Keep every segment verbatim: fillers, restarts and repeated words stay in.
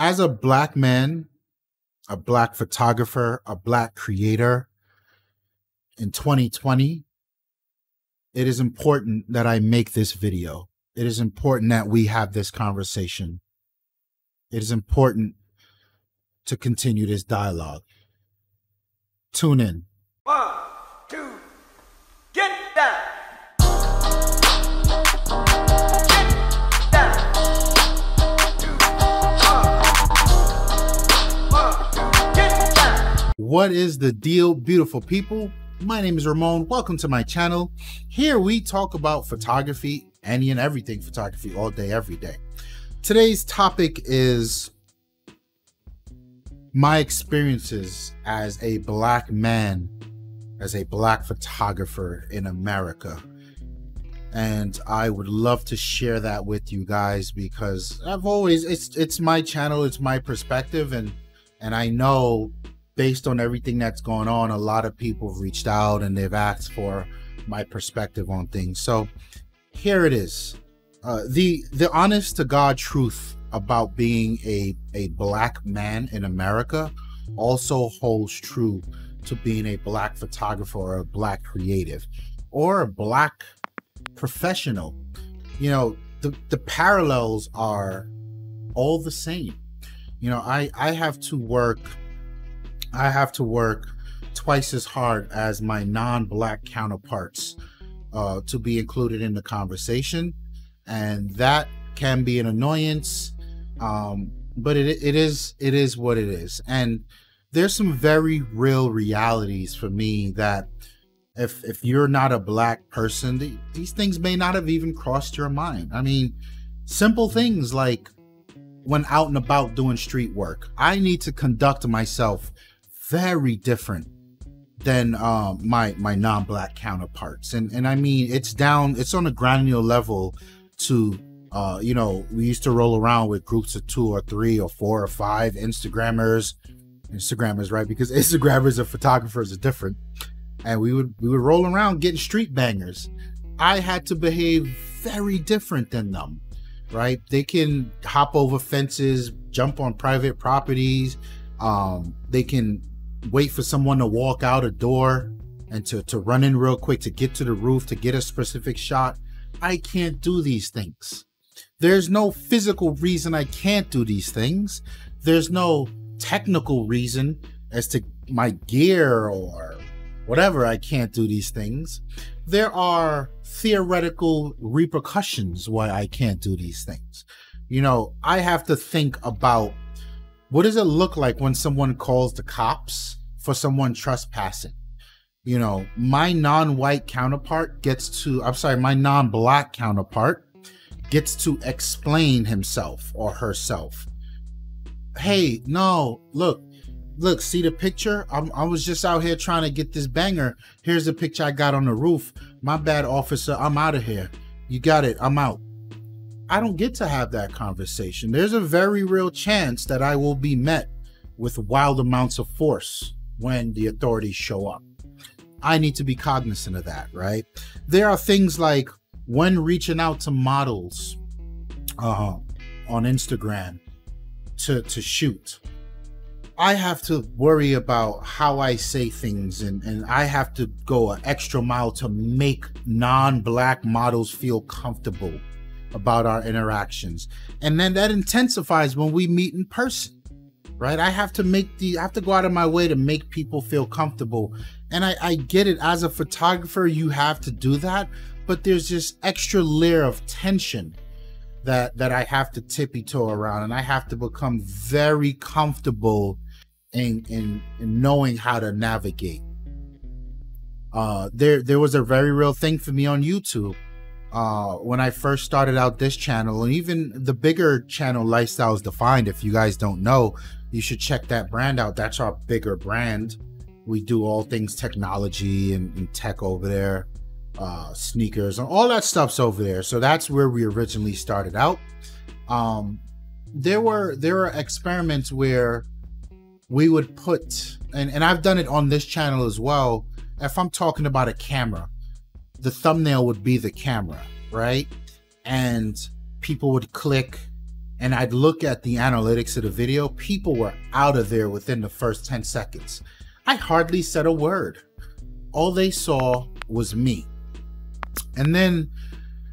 as a Black man, a Black photographer, a Black creator in twenty twenty, it is important that I make this video. It is important that we have this conversation. It is important to continue this dialogue. Tune in. One, two, get down. What is the deal, beautiful people? My name is Ramon. Welcome to my channel. Here we talk about photography, any and everything photography, all day, every day. Today's topic is my experiences as a Black man, as a Black photographer in America. And I would love to share that with you guys because I've always, it's it's my channel, it's my perspective, and and I know, based on everything that's going on, a lot of people have reached out and they've asked for my perspective on things. So here it is. Uh, the the honest to God truth about being a, a Black man in America also holds true to being a Black photographer or a Black creative or a Black professional. You know, the, the parallels are all the same. You know, I, I have to work I have to work twice as hard as my non-Black counterparts uh, to be included in the conversation. And that can be an annoyance, um, but it, it is it is what it is. And there's some very real realities for me that if, if you're not a Black person, th these things may not have even crossed your mind. I mean, simple things like when out and about doing street work, I need to conduct myself very different than um, my my non-Black counterparts, and and I mean it's down, it's on a granular level. To uh, you know, we used to roll around with groups of two or three or four or five Instagrammers, Instagrammers, right? Because Instagrammers and photographers are different, and we would we would roll around getting street bangers. I had to behave very different than them, right? They can hop over fences, jump on private properties. Um, they can wait for someone to walk out a door and to, to run in real quick to get to the roof to get a specific shot. I can't do these things. There's no physical reason I can't do these things. There's no technical reason as to my gear or whatever I can't do these things. There are theoretical repercussions why I can't do these things. You know, I have to think about, what does it look like when someone calls the cops for someone trespassing? You know, my non-white counterpart gets to, I'm sorry, my non-Black counterpart gets to explain himself or herself. Hey, no, look, look, see the picture? I'm, I was just out here trying to get this banger. Here's the picture I got on the roof. My bad, officer, I'm out of here. You got it, I'm out. I don't get to have that conversation. There's a very real chance that I will be met with wild amounts of force when the authorities show up. I need to be cognizant of that, right? There are things like when reaching out to models uh, on Instagram to, to shoot, I have to worry about how I say things, and, and I have to go an extra mile to make non-Black models feel comfortable about our interactions. And then that intensifies when we meet in person, right? I have to make the, I have to go out of my way to make people feel comfortable. And I, I get it, as a photographer, you have to do that, but there's this extra layer of tension that, that I have to tippy-toe around, and I have to become very comfortable in, in, in knowing how to navigate. Uh, there, there was a very real thing for me on YouTube. Uh, when I first started out this channel, and even the bigger channel, Lifestyles Defined, if you guys don't know, you should check that brand out. That's our bigger brand. We do all things technology and, and tech over there, uh, sneakers and all that stuff's over there. So that's where we originally started out. Um, there were there were experiments where we would put, and, and I've done it on this channel as well, if I'm talking about a camera, the thumbnail would be the camera, right? And people would click and I'd look at the analytics of the video, people were out of there within the first ten seconds. I hardly said a word. All they saw was me. And then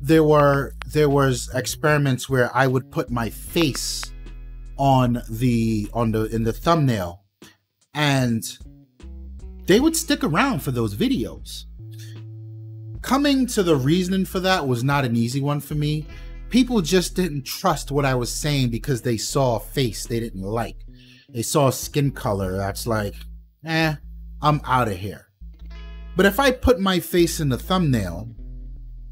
there were there was experiments where I would put my face on the on the in the thumbnail, and they would stick around for those videos. Coming to the reasoning for that was not an easy one for me. People just didn't trust what I was saying because they saw a face they didn't like. They saw skin color. That's like, eh, I'm out of here. But if I put my face in the thumbnail,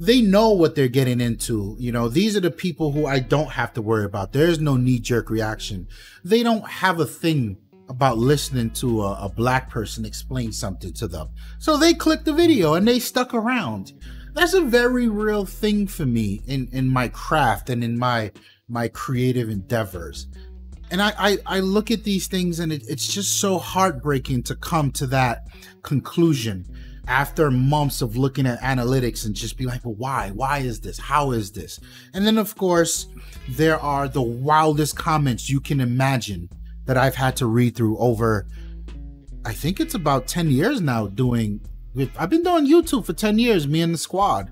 they know what they're getting into. You know, these are the people who I don't have to worry about. There's no knee-jerk reaction. They don't have a thing about listening to a, a black person explain something to them. So they clicked the video and they stuck around. That's a very real thing for me in, in my craft and in my my creative endeavors. And I, I, I look at these things, and it, it's just so heartbreaking to come to that conclusion after months of looking at analytics and just be like, well, why? Why is this? How is this? And then, of course, there are the wildest comments you can imagine that I've had to read through over, I think it's about ten years now doing, I've been doing YouTube for ten years, me and the squad.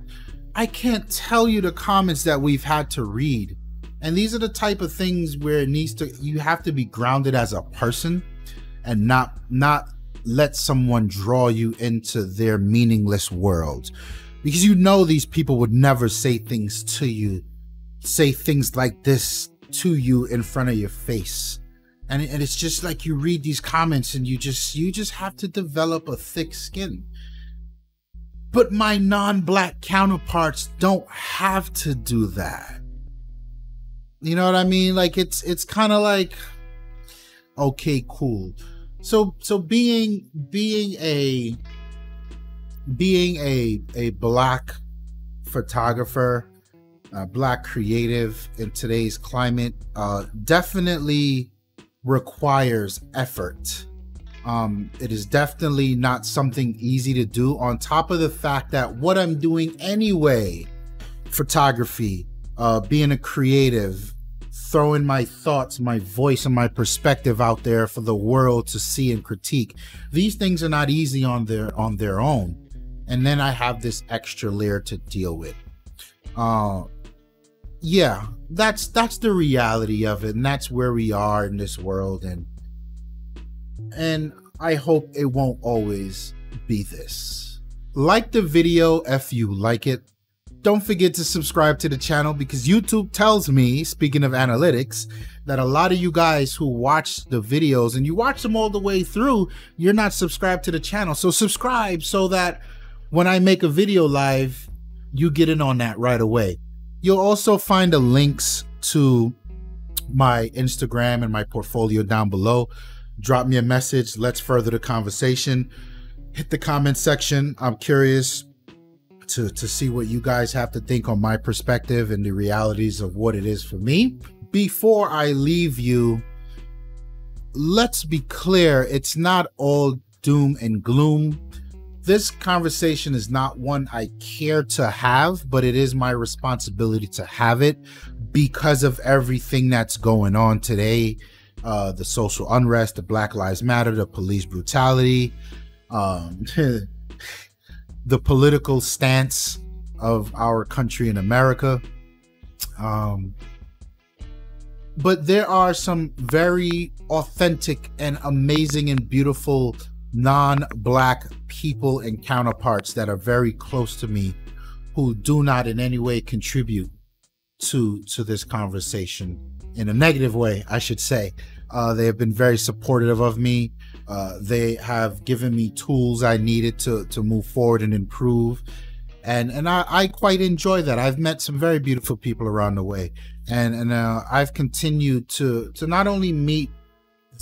I can't tell you the comments that we've had to read. And these are the type of things where it needs to, you have to be grounded as a person and not, not let someone draw you into their meaningless world. Because you know these people would never say things to you, say things like this to you in front of your face. And, and it's just like you read these comments and you just you just have to develop a thick skin. But my non-black counterparts don't have to do that. You know what I mean? Like it's it's kind of like, okay, cool. So so being being a being a a black photographer, a black creative in today's climate, uh, definitely requires effort. Um, it is definitely not something easy to do, on top of the fact that what I'm doing anyway, photography, uh, being a creative, throwing my thoughts, my voice, and my perspective out there for the world to see and critique. These things are not easy on their, on their own. And then I have this extra layer to deal with. Uh, yeah, that's that's the reality of it, and that's where we are in this world, and and I hope it won't always be this. Like the video if you like it. Don't forget to subscribe to the channel, because YouTube tells me, speaking of analytics, that a lot of you guys who watch the videos and you watch them all the way through, you're not subscribed to the channel. So subscribe so that when I make a video live, you get in on that right away. You'll also find the links to my Instagram and my portfolio down below. Drop me a message. Let's further the conversation. Hit the comment section. I'm curious to, to see what you guys have to think on my perspective and the realities of what it is for me. Before I leave you, let's be clear. It's not all doom and gloom. This conversation is not one I care to have, but it is my responsibility to have it because of everything that's going on today. Uh, the social unrest, the Black Lives Matter, the police brutality, um, the political stance of our country in America. Um, but there are some very authentic and amazing and beautiful non-black people and counterparts that are very close to me who do not in any way contribute to to this conversation in a negative way, I should say. Uh, they have been very supportive of me. Uh, they have given me tools I needed to to move forward and improve. And and I, I quite enjoy that. I've met some very beautiful people around the way. And, and uh, I've continued to to not only meet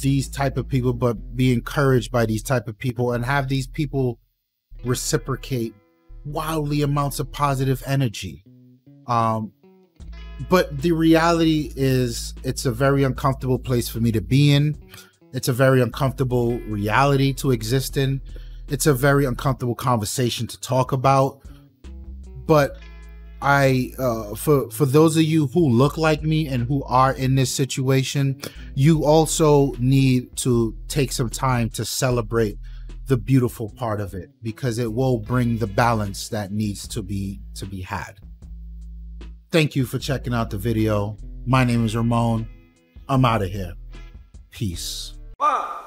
these type of people, but be encouraged by these type of people and have these people reciprocate wildly amounts of positive energy. Um, but the reality is it's a very uncomfortable place for me to be in. It's a very uncomfortable reality to exist in. It's a very uncomfortable conversation to talk about. But I uh, for for those of you who look like me and who are in this situation, you also need to take some time to celebrate the beautiful part of it, because it will bring the balance that needs to be to be had. Thank you for checking out the video. My name is Ramon. I'm out of here. Peace. Wow.